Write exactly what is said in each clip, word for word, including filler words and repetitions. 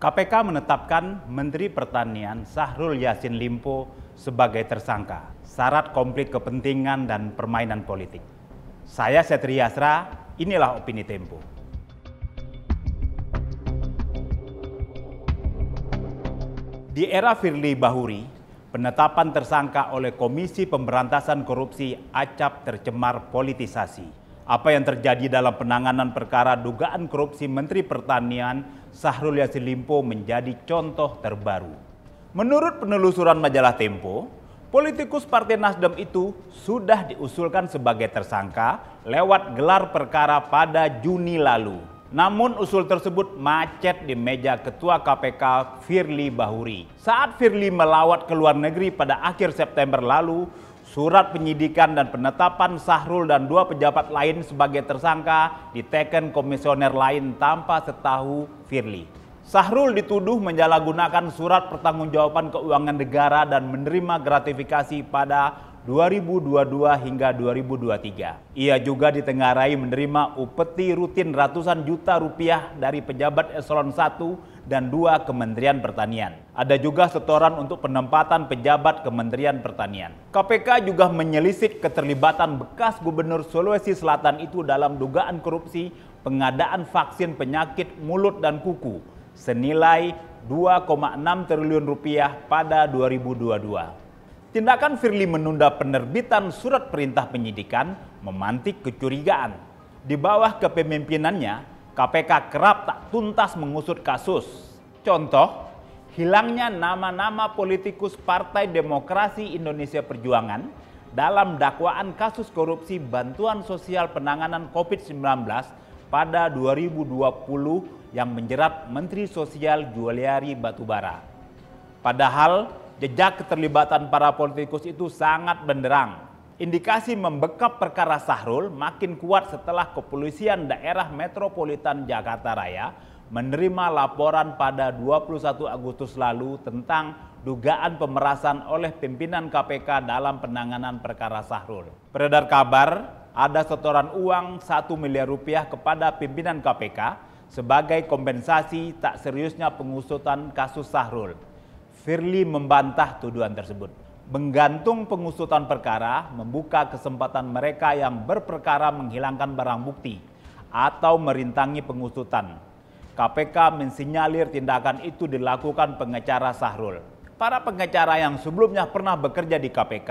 K P K menetapkan Menteri Pertanian Syahrul Yasin Limpo sebagai tersangka, syarat konflik kepentingan dan permainan politik. Saya Setriyasra, inilah Opini Tempo. Di era Firli Bahuri, penetapan tersangka oleh Komisi Pemberantasan Korupsi acap tercemar politisasi. Apa yang terjadi dalam penanganan perkara dugaan korupsi Menteri Pertanian Syahrul Yasin Limpo menjadi contoh terbaru. Menurut penelusuran majalah Tempo, politikus Partai Nasdem itu sudah diusulkan sebagai tersangka lewat gelar perkara pada Juni lalu. Namun usul tersebut macet di meja Ketua K P K Firli Bahuri. Saat Firli melawat ke luar negeri pada akhir September lalu, surat penyidikan dan penetapan Syahrul dan dua pejabat lain sebagai tersangka diteken komisioner lain tanpa setahu Firli. Syahrul dituduh menyalahgunakan surat pertanggungjawaban keuangan negara dan menerima gratifikasi pada dua ribu dua puluh dua hingga dua ribu dua puluh tiga. Ia juga ditengarai menerima upeti rutin ratusan juta rupiah dari pejabat eselon satu dan dua Kementerian Pertanian. Ada juga setoran untuk penempatan pejabat Kementerian Pertanian. K P K juga menyelisik keterlibatan bekas Gubernur Sulawesi Selatan itu dalam dugaan korupsi pengadaan vaksin penyakit mulut dan kuku senilai dua koma enam triliun rupiah pada dua ribu dua puluh dua. Tindakan Firli menunda penerbitan surat perintah penyidikan memantik kecurigaan. Di bawah kepemimpinannya, K P K kerap tak tuntas mengusut kasus. Contoh, hilangnya nama-nama politikus Partai Demokrasi Indonesia Perjuangan dalam dakwaan kasus korupsi bantuan sosial penanganan COVID sembilan belas pada dua ribu dua puluh yang menjerat Menteri Sosial Juliari Batubara. Padahal, jejak keterlibatan para politikus itu sangat benderang. Indikasi membekap perkara Syahrul makin kuat setelah Kepolisian Daerah Metropolitan Jakarta Raya menerima laporan pada dua puluh satu Agustus lalu tentang dugaan pemerasan oleh pimpinan K P K dalam penanganan perkara Syahrul. Beredar kabar ada setoran uang satu miliar rupiah kepada pimpinan K P K sebagai kompensasi tak seriusnya pengusutan kasus Syahrul. Firli membantah tuduhan tersebut. Menggantung pengusutan perkara membuka kesempatan mereka yang berperkara menghilangkan barang bukti atau merintangi pengusutan. K P K mensinyalir tindakan itu dilakukan pengacara Syahrul. Para pengacara yang sebelumnya pernah bekerja di K P K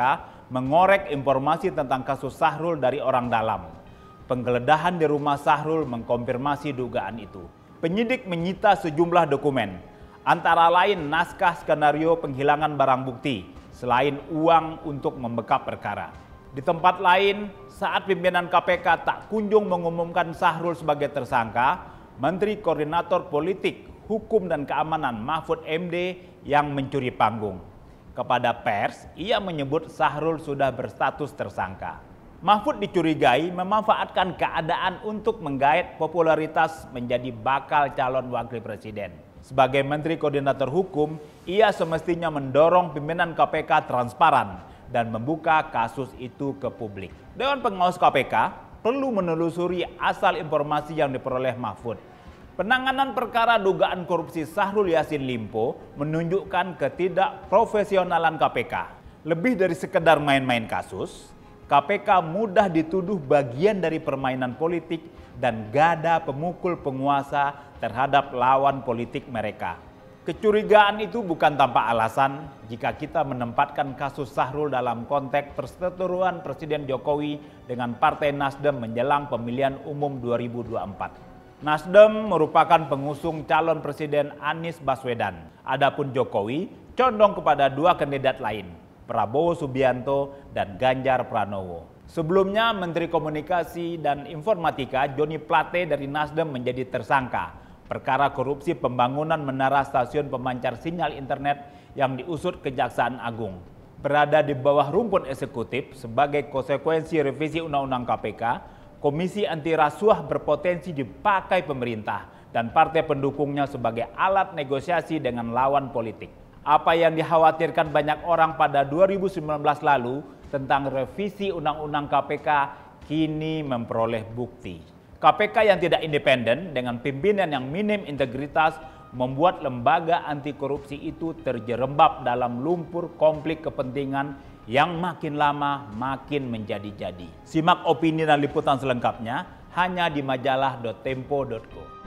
mengorek informasi tentang kasus Syahrul dari orang dalam. Penggeledahan di rumah Syahrul mengkonfirmasi dugaan itu. Penyidik menyita sejumlah dokumen, antara lain naskah skenario penghilangan barang bukti, selain uang untuk membekap perkara. Di tempat lain, saat pimpinan K P K tak kunjung mengumumkan Syahrul sebagai tersangka, Menteri Koordinator Politik, Hukum dan Keamanan Mahfud M D yang mencuri panggung. Kepada pers, ia menyebut Syahrul sudah berstatus tersangka. Mahfud dicurigai memanfaatkan keadaan untuk menggait popularitas menjadi bakal calon wakil presiden. Sebagai Menteri Koordinator Hukum, ia semestinya mendorong pimpinan K P K transparan dan membuka kasus itu ke publik. Dewan Pengawas K P K perlu menelusuri asal informasi yang diperoleh Mahfud. Penanganan perkara dugaan korupsi Syahrul Yasin Limpo menunjukkan ketidakprofesionalan K P K. Lebih dari sekedar main-main kasus, K P K mudah dituduh bagian dari permainan politik dan gada pemukul penguasa terhadap lawan politik mereka. Kecurigaan itu bukan tanpa alasan jika kita menempatkan kasus Syahrul dalam konteks perseteruan Presiden Jokowi dengan Partai Nasdem menjelang pemilihan umum dua ribu dua puluh empat. Nasdem merupakan pengusung calon Presiden Anies Baswedan. Adapun Jokowi condong kepada dua kandidat lain, Prabowo Subianto dan Ganjar Pranowo. Sebelumnya, Menteri Komunikasi dan Informatika Johnny Plate dari Nasdem menjadi tersangka perkara korupsi pembangunan menara stasiun pemancar sinyal internet yang diusut Kejaksaan Agung. Berada di bawah rumpun eksekutif sebagai konsekuensi revisi Undang-Undang K P K, Komisi Anti Rasuah berpotensi dipakai pemerintah dan partai pendukungnya sebagai alat negosiasi dengan lawan politik. Apa yang dikhawatirkan banyak orang pada dua ribu sembilan belas lalu tentang revisi Undang-Undang K P K kini memperoleh bukti. K P K yang tidak independen dengan pimpinan yang minim integritas membuat lembaga anti korupsi itu terjerembab dalam lumpur konflik kepentingan yang makin lama makin menjadi-jadi. Simak opini dan liputan selengkapnya hanya di majalah dot tempo dot co.